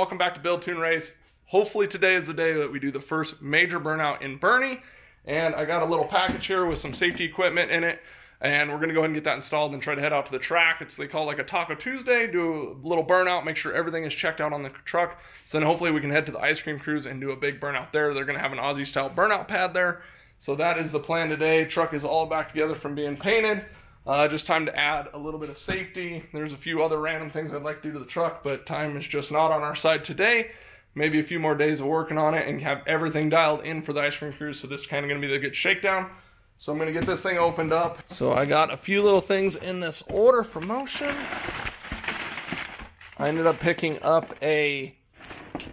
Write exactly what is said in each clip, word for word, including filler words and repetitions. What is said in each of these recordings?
welcome back to Build Tune Race. Hopefully today is the day that we do the first major burnout in Bernie. And I got a little package here with some safety equipment in it. And we're going to go ahead and get that installed and try to head out to the track. It's, they call it like a Taco Tuesday, do a little burnout, make sure everything is checked out on the truck. So then hopefully we can head to the ice cream cruise and do a big burnout there. They're going to have an Aussie style burnout pad there. So that is the plan today. Truck is all back together from being painted. Uh, just time to add a little bit of safety. There's a few other random things I'd like to do to the truck, but time is just not on our side today. Maybe a few more days of working on it and have everything dialed in for the ice cream cruise. So this is kind of going to be the good shakedown. So I'm gonna get this thing opened up. So I got a few little things in this order for Motion. I ended up picking up a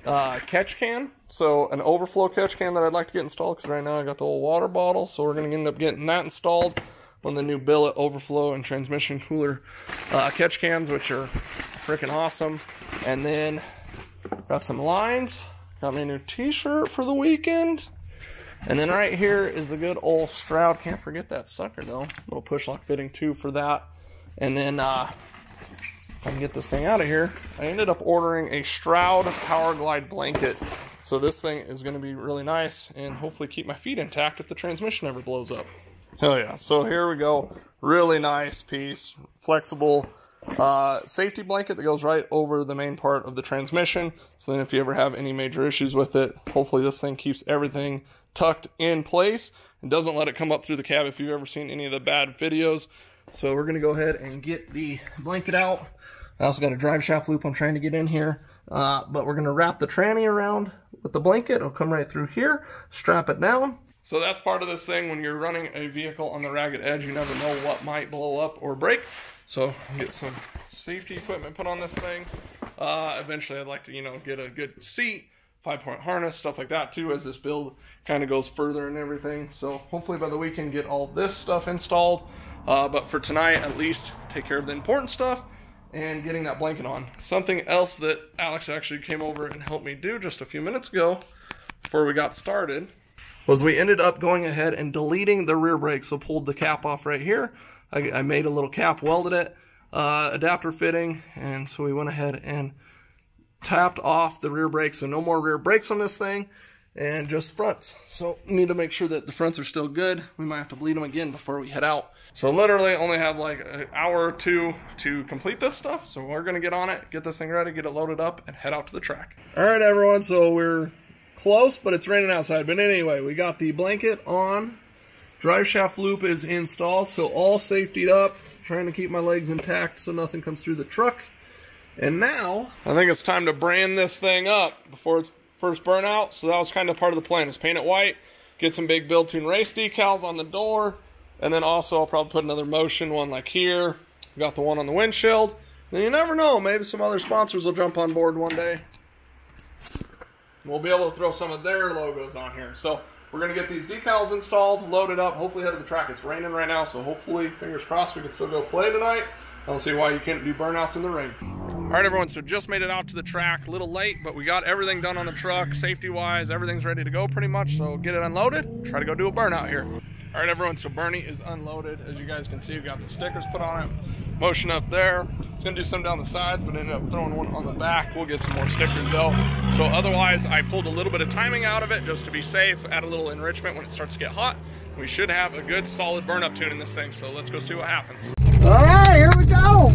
uh, catch can. So an overflow catch can that I'd like to get installed because right now I got the old water bottle. So we're gonna end up getting that installed on the new billet overflow and transmission cooler uh, catch cans, which are freaking awesome. And then got some lines. Got me a new t-shirt for the weekend. And then right here is the good old Stroud. Can't forget that sucker though. Little push lock fitting too for that. And then uh, if I can get this thing out of here, I ended up ordering a Stroud Power Glide blanket. So this thing is going to be really nice and hopefully keep my feet intact if the transmission ever blows up. Hell yeah. So here we go. Really nice piece. Flexible uh, safety blanket that goes right over the main part of the transmission. So then if you ever have any major issues with it, hopefully this thing keeps everything tucked in place and doesn't let it come up through the cab if you've ever seen any of the bad videos. So we're gonna go ahead and get the blanket out. I also got a drive shaft loop I'm trying to get in here, uh, but we're gonna wrap the tranny around with the blanket. It'll come right through here, strap it down. So that's part of this thing. When you're running a vehicle on the ragged edge, you never know what might blow up or break. So get some safety equipment put on this thing. Uh, eventually I'd like to, you know, get a good seat, five-point harness, stuff like that too, as this build kind of goes further and everything. So hopefully by the weekend get all this stuff installed, uh, but for tonight at least take care of the important stuff and getting that blanket on. Something else that Alex actually came over and helped me do just a few minutes ago before we got started was we ended up going ahead and deleting the rear brake. So pulled the cap off right here. I, I made a little cap, welded it, uh, adapter fitting, and so we went ahead and tapped off the rear brake, so no more rear brakes on this thing, and just fronts. So need to make sure that the fronts are still good. We might have to bleed them again before we head out. So literally only have like an hour or two to complete this stuff. So we're gonna get on it, get this thing ready, get it loaded up, and head out to the track. All right, everyone. So we're close, but it's raining outside. But anyway, we got the blanket on. Drive shaft loop is installed, so all safetied up. Trying to keep my legs intact so nothing comes through the truck. And now, I think it's time to brand this thing up before its first burnout. So that was kind of part of the plan, is paint it white, get some big Build Tune Race decals on the door, and then also I'll probably put another Motion one like here. I've got the one on the windshield. Then you never know, maybe some other sponsors will jump on board one day. We'll be able to throw some of their logos on here. So we're going to get these decals installed, loaded up, hopefully head to the track. It's raining right now, so hopefully, fingers crossed, we can still go play tonight. I don't see why you can't do burnouts in the rain. All right, everyone, so just made it out to the track. A little late, but we got everything done on the truck, safety-wise. Everything's ready to go pretty much, so get it unloaded. Try to go do a burnout here. All right, everyone, so Bernie is unloaded. As you guys can see, we've got the stickers put on it. Motion up there. It's gonna do some down the sides, but ended up throwing one on the back. We'll get some more stickers, though. So otherwise, I pulled a little bit of timing out of it just to be safe, add a little enrichment when it starts to get hot. We should have a good, solid burn-up tune in this thing, so let's go see what happens. All right, here we go.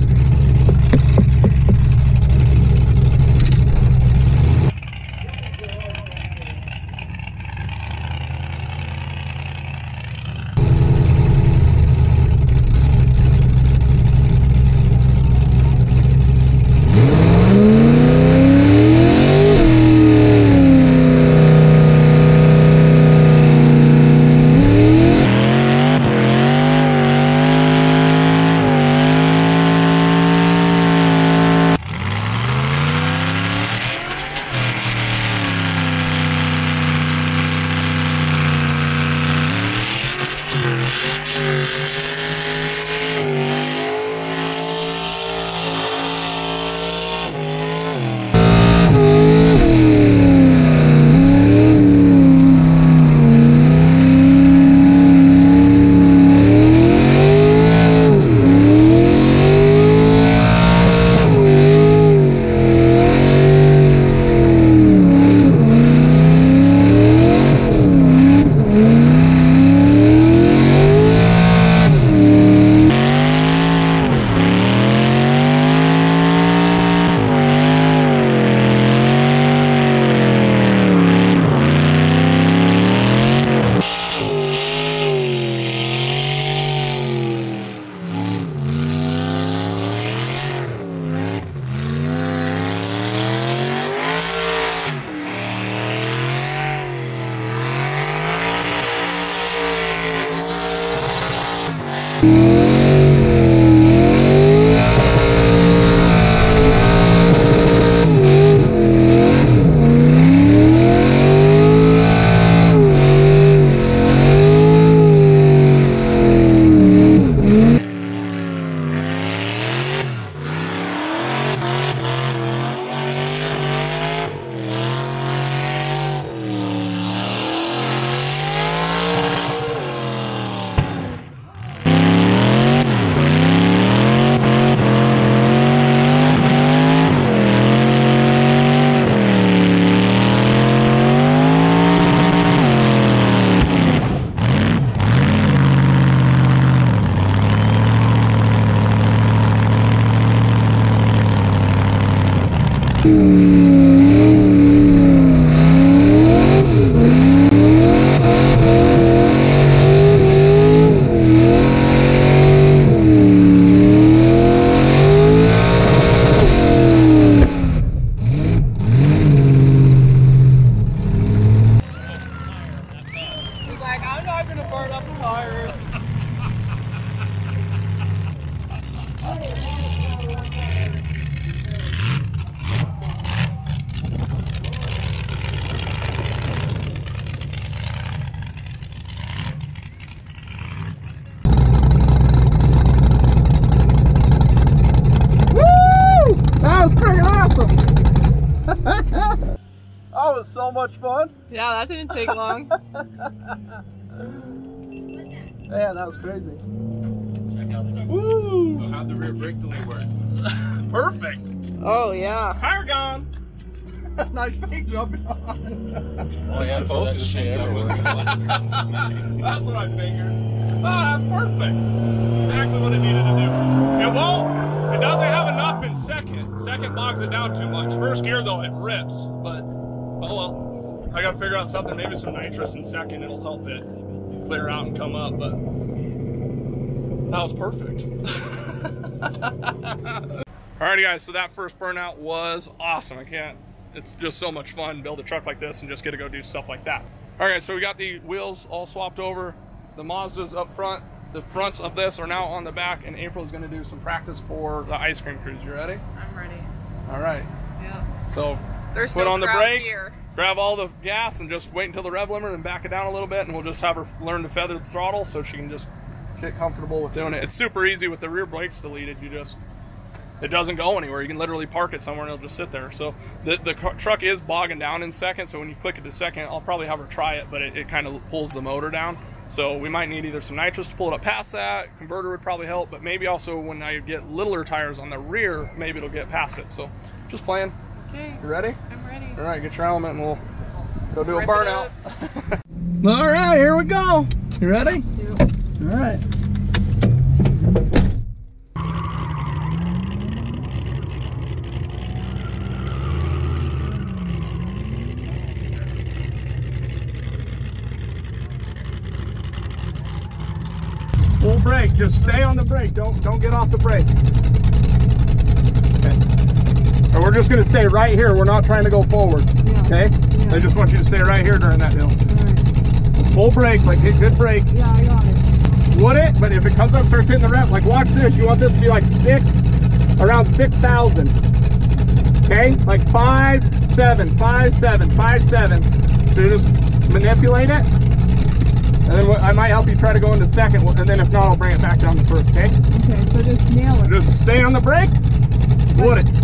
I'm gonna burn up the tires. Woo! That was pretty awesome. That was so much fun. Yeah, that didn't take long. Man, that was crazy. Check out the Woo! So how'd the rear brake delay work? Perfect. Oh yeah. Tire gone. Nice paint jumping on. Oh yeah, both the shit. That's what I figured. Oh, that's perfect. That's exactly what it needed to do. It won't. It doesn't have enough in second. Second bogs it down too much. First gear though, it rips. But oh well. I gotta figure out something. Maybe some nitrous in second. It'll help it clear out and come up, but that was perfect. Alrighty guys, so that first burnout was awesome. I can't, it's just so much fun to build a truck like this and just get to go do stuff like that. All right, so we got the wheels all swapped over. The Mazda's up front. The fronts of this are now on the back, and April's gonna do some practice for the ice cream cruise. You ready? I'm ready. All right. Yeah. So There's put no on the brake. Here. Grab all the gas and just wait until the rev limiter and back it down a little bit, and we'll just have her learn to feather the throttle so she can just get comfortable with doing it. It's super easy with the rear brakes deleted. You just, it doesn't go anywhere. You can literally park it somewhere and it'll just sit there. So the, the truck is bogging down in second, so when you click it to second, I'll probably have her try it, but it, it kind of pulls the motor down. So we might need either some nitrous to pull it up past that, converter would probably help, but maybe also when I get littler tires on the rear, maybe it'll get past it. So just playing. Okay. You ready? I'm ready. All right, get your element and we'll go do Rip a burnout. All right, here we go. You ready? Yeah. All right. Full brake, just stay on the brake. Don't, don't get off the brake. We're just going to stay right here. We're not trying to go forward. Yeah. Okay? Yeah. I just want you to stay right here during that hill. All right. Full brake, like hit good brake. Yeah, I got it. Would it? But if it comes up, starts hitting the rev, like watch this. You want this to be like six, around six thousand. Okay? Like five, seven, five, seven, five, seven. So just manipulate it. And then I might help you try to go into second. And then if not, I'll bring it back down to first. Okay? Okay, so just nail it. Just stay on the brake. Would it?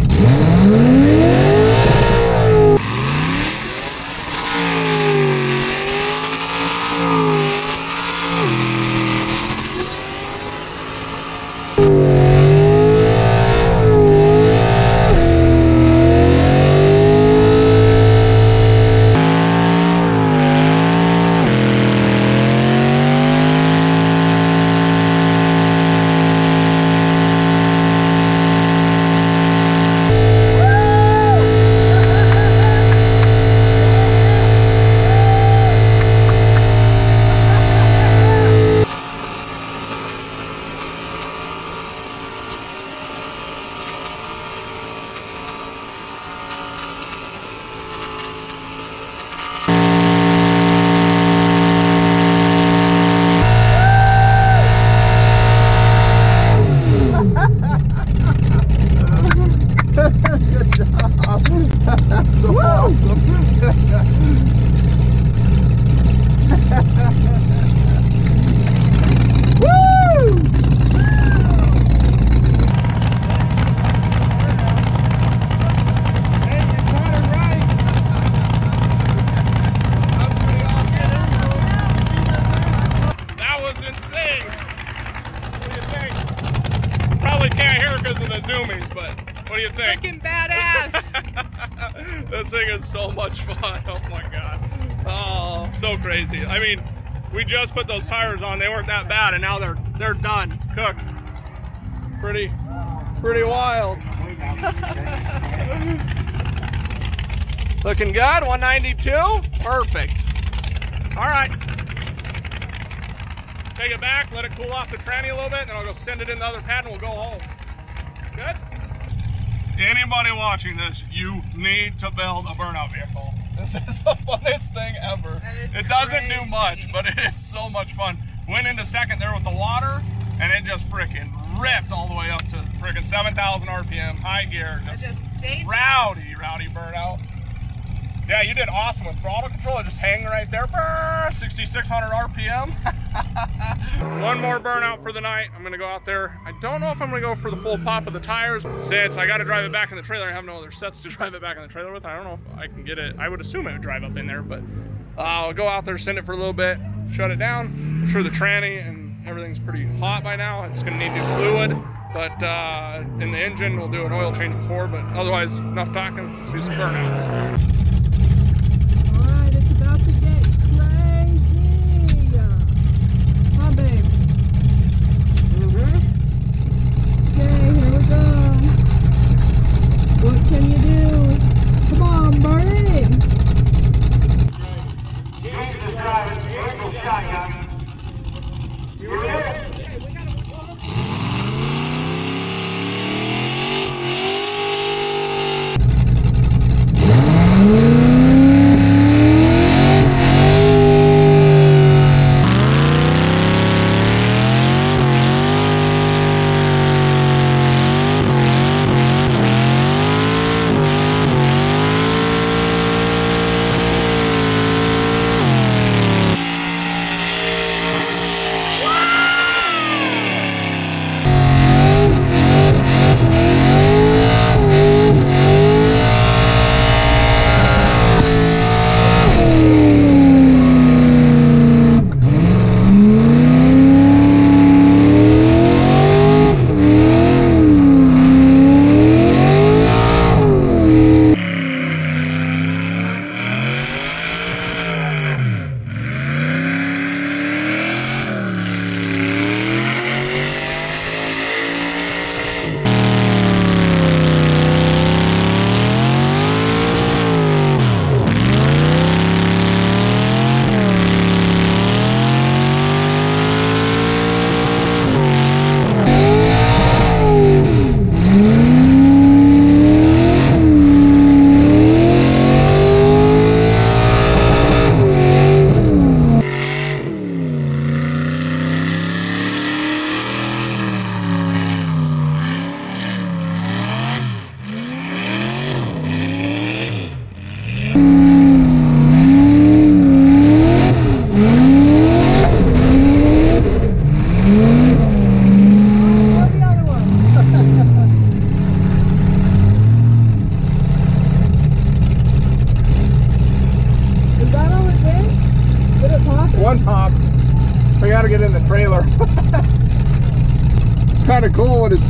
So much fun. Oh my god. Oh, so crazy. I mean, we just put those tires on. They weren't that bad and now they're they're done. Cooked. Pretty pretty wild. Looking good. one ninety-two. Perfect. All right. Take it back, let it cool off the tranny a little bit, and then I'll go send it in the other pad and we'll go home. Good? Anybody watching this, you need to build a burnout vehicle. This is the funnest thing ever. It doesn't do much, but it is so much fun. Went into second there with the water, and it just freaking ripped all the way up to freaking seven thousand R P M, high gear. Just, just rowdy, rowdy burnout. Yeah, you did awesome with throttle control. Just hang right there, brr, sixty-six hundred R P M. One more burnout for the night. I'm gonna go out there. I don't know if I'm gonna go for the full pop of the tires. Since I gotta drive it back in the trailer, I have no other sets to drive it back in the trailer with. I don't know if I can get it. I would assume it would drive up in there, but uh, I'll go out there, send it for a little bit, shut it down. I'm sure the tranny and everything's pretty hot by now. It's gonna need new fluid, but uh, in the engine, we'll do an oil change before, but otherwise, enough talking, let's do some burnouts.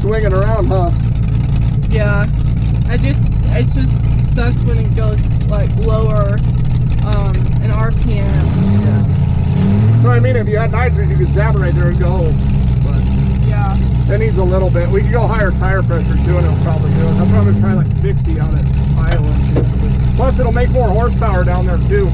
Swinging around, huh? Yeah, I just it just sucks when it goes like lower um, an R P M. Yeah. That's what I mean. If you had nitrous, you could zap it right there and go. But yeah, it needs a little bit. We could go higher tire pressure too, and it'll probably do it. That's why I'm gonna try like sixty on it, Iowa. Plus, it'll make more horsepower down there too.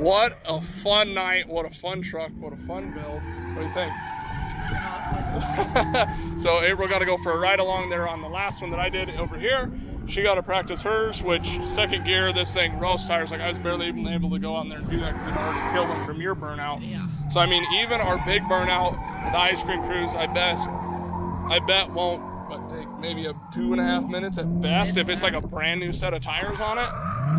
What a fun night, what a fun truck, what a fun build. What do you think? It's awesome. So April got to go for a ride along there on the last one that I did over here. She got to practice hers, which second gear, this thing roast tires. Like I was barely even able to go on there and do that because it already killed them from your burnout. Yeah. So I mean, even our big burnout, the ice cream cruise, I best, I bet won't but take maybe a two and a half minutes at best if it's like a brand new set of tires on it.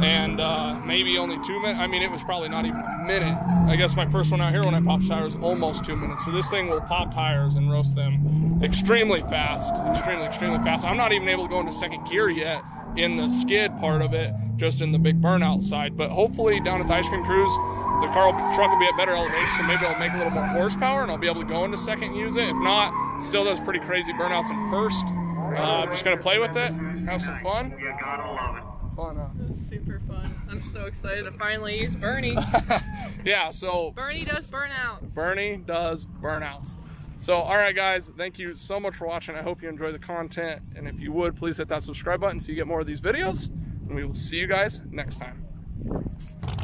And uh, maybe only two minutes. I mean, it was probably not even a minute. I guess my first one out here when I popped tires, almost two minutes. So this thing will pop tires and roast them extremely fast, extremely, extremely fast. I'm not even able to go into second gear yet in the skid part of it, just in the big burnout side. But hopefully down at the ice cream cruise, the car will, truck will be at better elevation, so maybe I'll make a little more horsepower and I'll be able to go into second and use it. If not, still does pretty crazy burnouts in first. Uh, I'm just gonna play with it, have some fun. You gotta love it. Fun, huh? It was super fun. I'm so excited to finally use Bernie. Yeah, so Bernie does burnouts. Bernie does burnouts. So, all right, guys, thank you so much for watching. I hope you enjoy the content. And if you would, please hit that subscribe button so you get more of these videos. And we will see you guys next time.